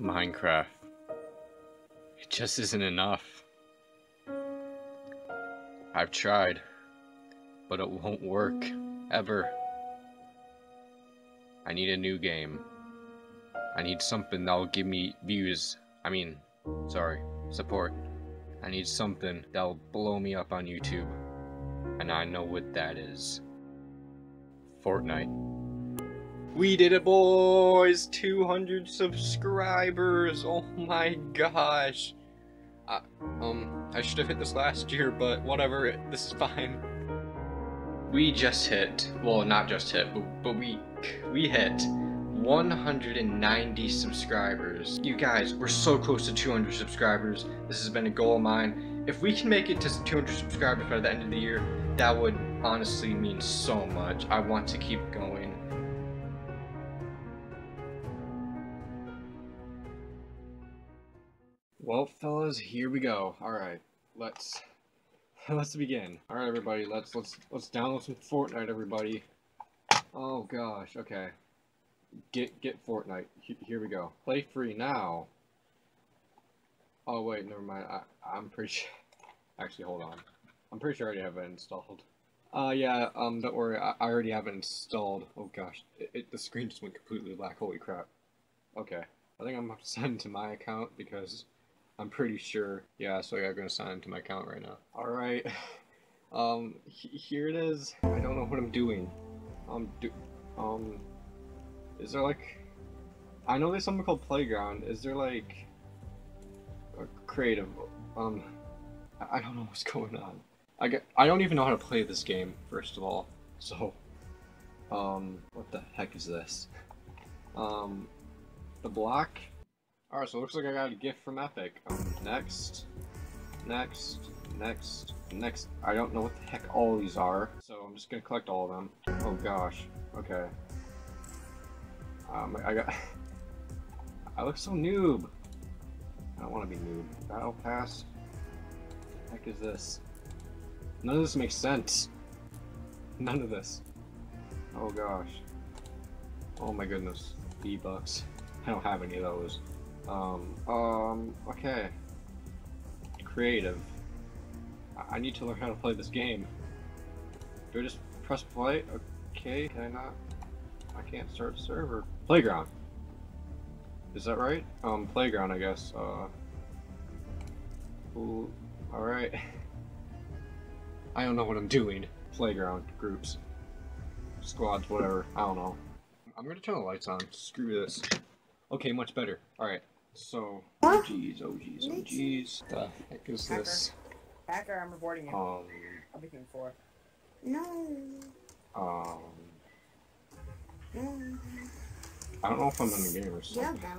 Minecraft. It just isn't enough. I've tried, but it won't work, ever. I need a new game. I need something that'll give me views. I mean, sorry, support. I need something that'll blow me up on YouTube. And I know what that is. Fortnite. We did it, boys! 200 subscribers! Oh my gosh! I should have hit this last year, but whatever, this is fine. We just hit, well, not just hit, but we hit 190 subscribers. You guys, we're so close to 200 subscribers. This has been a goal of mine. If we can make it to 200 subscribers by the end of the year, that would honestly mean so much. I want to keep going. Well, fellas, here we go. All right, let's begin. All right, everybody, let's download some Fortnite, everybody. Oh gosh, okay. Get Fortnite. Here we go. Play free now. Oh wait, never mind. I'm pretty sure. Actually, hold on. I'm pretty sure I already have it installed. Yeah. Don't worry. I already have it installed. Oh gosh, the screen just went completely black. Holy crap. Okay. I think I'm gonna sign into my account because. I'm pretty sure. Yeah, so I'm gonna sign into my account right now. Alright. Here it is. I don't know what I'm doing. Is there like... I know there's something called Playground. Is there like... a creative... I don't know what's going on. I don't even know how to play this game, first of all. So... what the heck is this? The block? Alright, so it looks like I got a gift from Epic. Next. I don't know what the heck all these are, so I'm just gonna collect all of them. Oh gosh. Okay. I look so noob. I don't want to be noob. Battle pass. What the heck is this? None of this makes sense. None of this. Oh gosh. Oh my goodness. V-Bucks. I don't have any of those. Okay. Creative. I need to learn how to play this game. Do I just press play? Okay, can I not? I can't start server. Playground. Is that right? Playground, I guess. Ooh, alright. I don't know what I'm doing. Playground, groups, squads, whatever. I don't know. I'm gonna turn the lights on. Screw this. Okay, much better. Alright. So, oh jeez. The heck is this? Hacker, I'm reporting you. I'll be doing four. No. I don't know if I'm in the game or something. Yeah,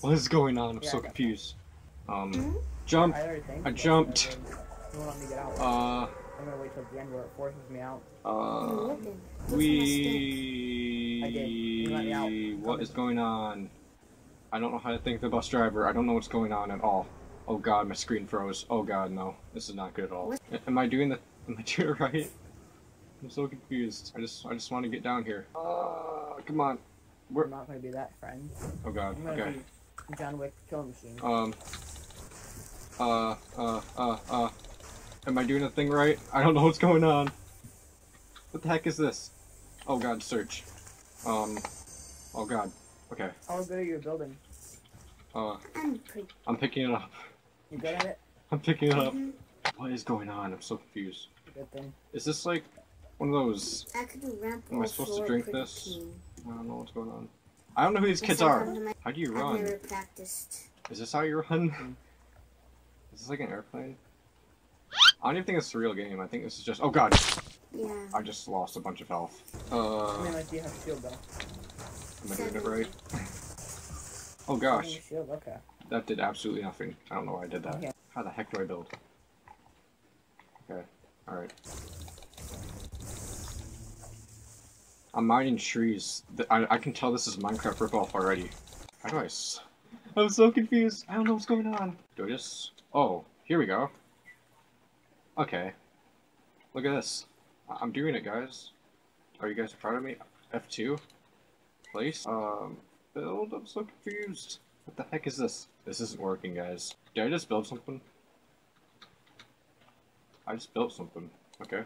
what is going on? I'm so confused. Jump. I jumped. I'm gonna wait till the end where it forces me out. What is going on? I don't know how to thank the bus driver. I don't know what's going on at all. Oh god, my screen froze. Oh god, no. This is not good at all. What? Am I doing it right? I'm so confused. I just want to get down here. Come on. I'm not gonna be that friend. Oh god, okay. John Wick kill machine. Am I doing the thing right? I don't know what's going on. What the heck is this? Oh god, search. Oh god. Okay. How good are you building? I'm picking it up. You good at it? I'm picking it up. What is going on? I'm so confused. Good thing. Is this like one of those? Am I supposed to drink this? I don't know what's going on. I don't know who these kids are. How do you run? I've never practiced. Is this how you run? Is this like an airplane? I don't even think it's a real game. I think this is just. Oh god. Yeah. I just lost a bunch of health. I mean, do you have shield though? Am I doing it right? Oh gosh. Okay. That did absolutely nothing. I don't know why I did that. Okay. How the heck do I build? Okay. Alright. I'm mining trees. I can tell this is Minecraft ripoff already. How do I... I'm so confused. I don't know what's going on. Do I just... Oh. Here we go. Okay. Look at this. I'm doing it, guys. Are you guys proud of me? F2? Place? Build? I'm so confused. What the heck is this? This isn't working, guys. Did I just build something? I just built something. Okay.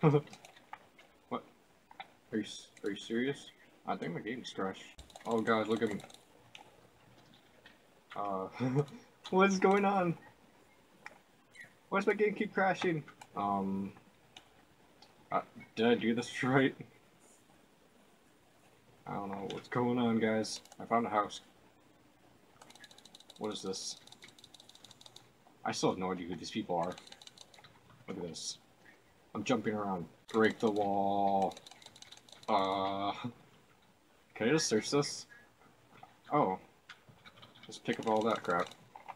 What? Are you serious? I think my game's crashed. Oh guys, look at me. What is going on? Why does my game keep crashing? Did I do this right? I don't know what's going on, guys. I found a house. What is this? I still have no idea who these people are. Look at this. I'm jumping around. Break the wall. Can I just search this? Oh. Just pick up all that crap.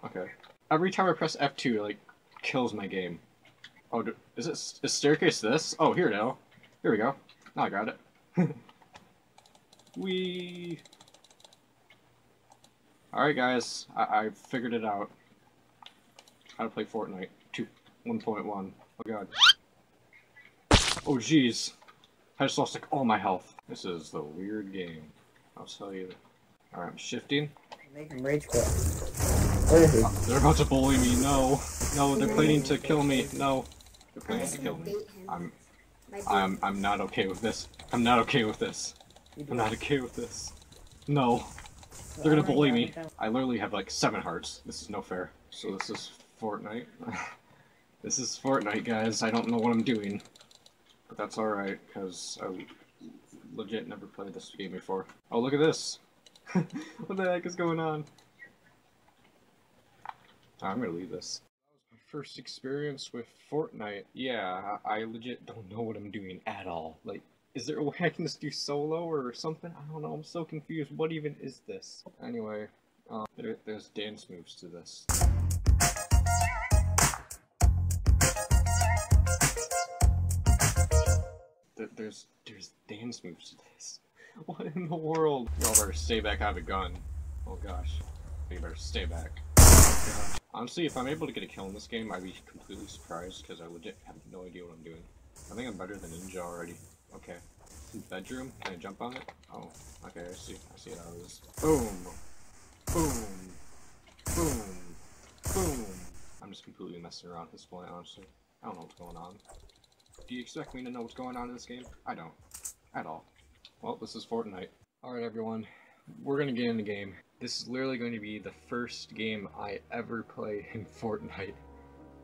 Okay. Every time I press F2, it, like, kills my game. Oh, is staircase this? Oh, here now. Here we go. Now I got it. Wee. Alright guys, I figured it out. How to play Fortnite 1.1. Oh god. Oh jeez. I just lost like all my health. This is the weird game. I'll tell you. Alright, I'm shifting. Make him rage quit. They're about to bully me, no. No, they're planning to kill me. No. They're planning to kill me. I'm not okay with this. I'm not okay with this. I'm not okay with this. No. They're gonna bully me. I literally have like 7 hearts. This is no fair. So this is Fortnite. This is Fortnite, guys. I don't know what I'm doing. But that's alright, because I legit never played this game before. Oh, look at this! What the heck is going on? I'm gonna leave this. That was my first experience with Fortnite. Yeah, I legit don't know what I'm doing at all. Like, is there a way I can just do solo or something? I don't know, I'm so confused. What even is this? Anyway, there's dance moves to this. There's dance moves to this. What in the world? Y'all better stay back, I have a gun. Oh gosh. You better stay back. Yeah. Honestly, if I'm able to get a kill in this game, I'd be completely surprised because I legit have no idea what I'm doing. I think I'm better than Ninja already. Okay. Bedroom? Can I jump on it? Oh. Okay, I see how it is. Boom! Boom! Boom! Boom! I'm just completely messing around at this point, honestly. I don't know what's going on. Do you expect me to know what's going on in this game? I don't. At all. Well, this is Fortnite. Alright everyone, we're gonna get in the game. This is literally going to be the first game I ever play in Fortnite.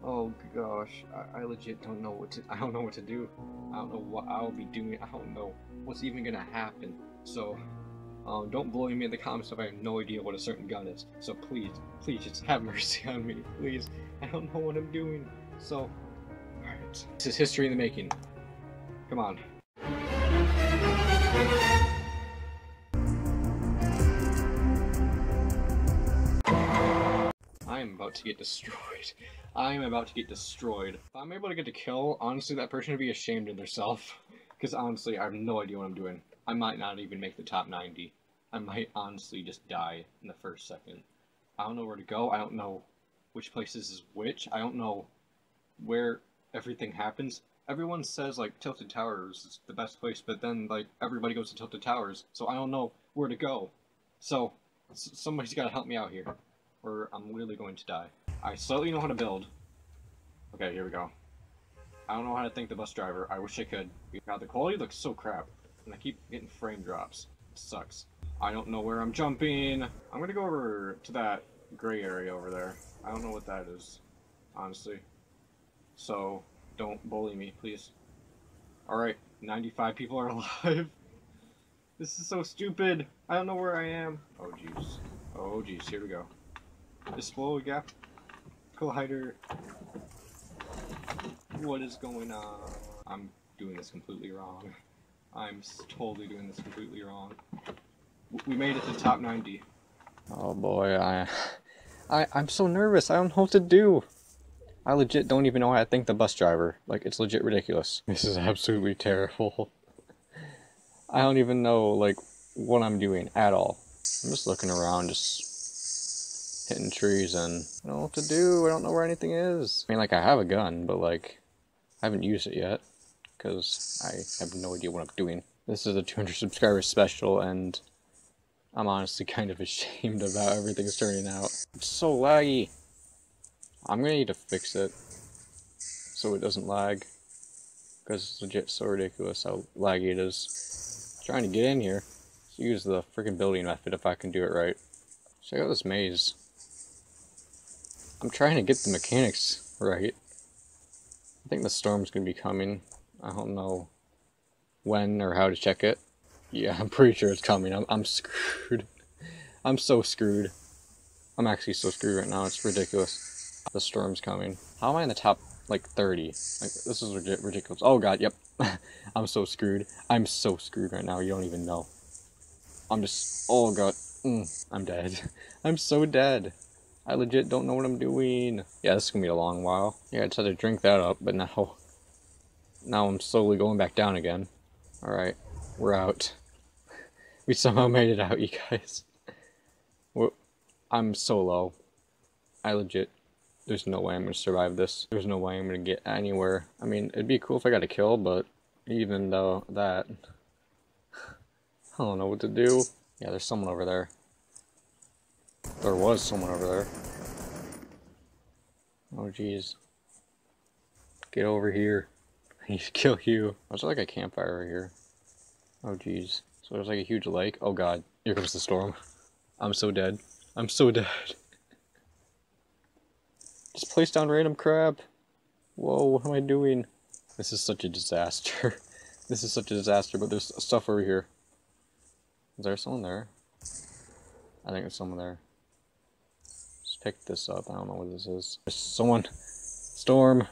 Oh gosh, I legit don't know what to- I don't know what to do. I don't know what I'll be doing, I don't know what's even gonna happen. So, don't bully me in the comments if I have no idea what a certain gun is. So please, please just have mercy on me, please. I don't know what I'm doing. So, alright. This is history in the making. Come on. I'm about to get destroyed. I'm about to get destroyed. If I'm able to get a kill, honestly that person would be ashamed of themselves. Because honestly, I have no idea what I'm doing. I might not even make the top 90. I might honestly just die in the first second. I don't know where to go. I don't know which places is which. I don't know where everything happens. Everyone says, like, Tilted Towers is the best place, but then, like, everybody goes to Tilted Towers, so I don't know where to go. So, somebody's gotta help me out here, or I'm literally going to die. I slightly know how to build. Okay, here we go. I don't know how to thank the bus driver. I wish I could. God, the quality looks so crap, and I keep getting frame drops. It sucks. I don't know where I'm jumping. I'm gonna go over to that gray area over there. I don't know what that is, honestly. So... don't bully me, please. Alright, 95 people are alive. This is so stupid. I don't know where I am. Oh, jeez. Oh, jeez. Here we go. Explode gap. Collider. What is going on? I'm doing this completely wrong. I'm totally doing this completely wrong. We made it to top 90. Oh, boy. I'm so nervous. I don't know what to do. I legit don't even know how to thank the bus driver. Like, it's legit ridiculous. This is absolutely terrible. I don't even know, like, what I'm doing at all. I'm just looking around, just hitting trees, and I don't know what to do. I don't know where anything is. I mean, like, I have a gun, but, like, I haven't used it yet, because I have no idea what I'm doing. This is a 200 subscriber special, and I'm honestly kind of ashamed about how everything's turning out. It's so laggy. I'm gonna need to fix it so it doesn't lag, because it's legit so ridiculous how laggy it is. I'm trying to get in here. Let's use the freaking building method if I can do it right. Check out this maze. I'm trying to get the mechanics right. I think the storm's gonna be coming. I don't know when or how to check it. Yeah, I'm pretty sure it's coming. I'm screwed. I'm so screwed. I'm actually so screwed right now. It's ridiculous. The storm's coming. How am I in the top, like, 30? Like, this is ridiculous. Oh, God, yep. I'm so screwed. I'm so screwed right now. You don't even know. I'm just... Oh, God. I'm dead. I'm so dead. I legit don't know what I'm doing. Yeah, this is gonna be a long while. Yeah, I tried to drink that up, but now... Now I'm slowly going back down again. Alright, we're out. We somehow made it out, you guys. I'm so low. I legit... There's no way I'm gonna survive this. There's no way I'm gonna get anywhere. I mean, it'd be cool if I got a kill, but... Even though that... I don't know what to do. Yeah, there's someone over there. There was someone over there. Oh, jeez. Get over here. I need to kill you. Oh, there's like a campfire over here. Oh, jeez. So there's like a huge lake. Oh, God. Here comes the storm. I'm so dead. I'm so dead. Just place down random crap. Whoa, what am I doing? This is such a disaster. This is such a disaster, but there's stuff over here. Is there someone there? I think there's someone there. Just pick this up. I don't know what this is. There's someone. Storm.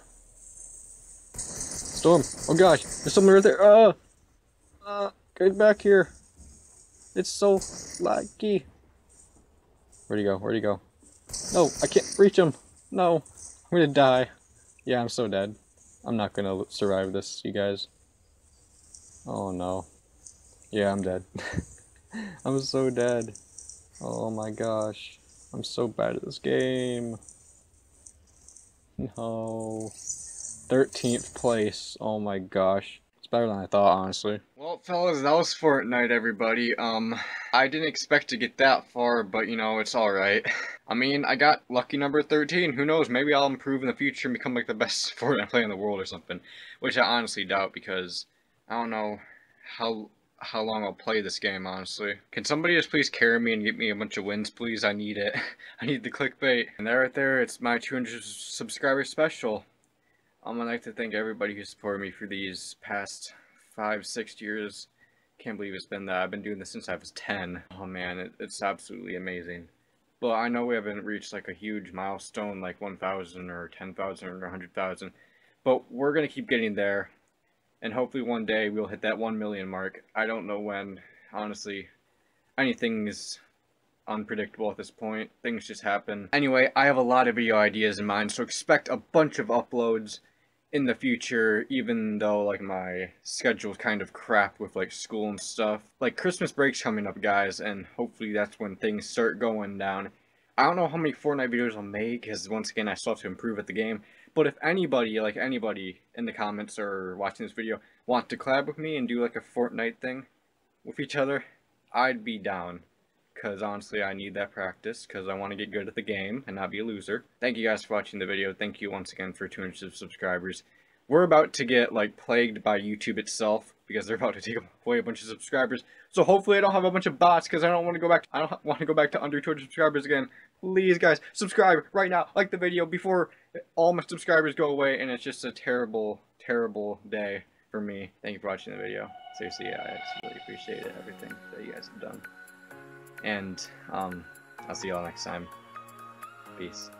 Storm. Oh gosh. There's someone right there. Get back here. It's so laggy. Where'd he go? Where'd he go? No, I can't reach him. No. I'm gonna die. Yeah, I'm so dead. I'm not gonna survive this, you guys. Oh no. Yeah, I'm dead. I'm so dead. Oh my gosh, I'm so bad at this game. No. 13th place, oh my gosh. It's better than I thought, honestly. Well, fellas, that was Fortnite, everybody. I didn't expect to get that far, but, you know, it's alright. I mean, I got lucky number 13. Who knows, maybe I'll improve in the future and become, like, the best Fortnite player in the world or something. Which I honestly doubt, because I don't know how long I'll play this game, honestly. Can somebody just please carry me and get me a bunch of wins, please? I need it. I need the clickbait. And that right there, it's my 200 subscriber special. I'd like to thank everybody who supported me for these past 5-6 years. Can't believe it's been that. I've been doing this since I was 10. Oh man, it's absolutely amazing. But I know we haven't reached like a huge milestone like 1,000 or 10,000 or 100,000. But we're gonna keep getting there. And hopefully one day we'll hit that 1 million mark. I don't know when. Honestly, anything is unpredictable at this point. Things just happen. Anyway, I have a lot of video ideas in mind, so expect a bunch of uploads in the future, even though, like, my schedule's kind of crap with, like, school and stuff. Like, Christmas break's coming up, guys, and hopefully that's when things start going down. I don't know how many Fortnite videos I'll make, because once again, I still have to improve at the game. But if anybody, like anybody in the comments or watching this video, want to collab with me and do like a Fortnite thing with each other, I'd be down. Because honestly, I need that practice because I want to get good at the game and not be a loser. Thank you guys for watching the video. Thank you once again for 200 subscribers. We're about to get like plagued by YouTube itself because they're about to take away a bunch of subscribers. So hopefully I don't have a bunch of bots because I don't want to go back to under 200 subscribers again. Please guys, subscribe right now. Like the video before all my subscribers go away and it's just a terrible, terrible day for me. Thank you for watching the video. Seriously, yeah, I really appreciate it, everything that you guys have done. And I'll see y'all next time. Peace.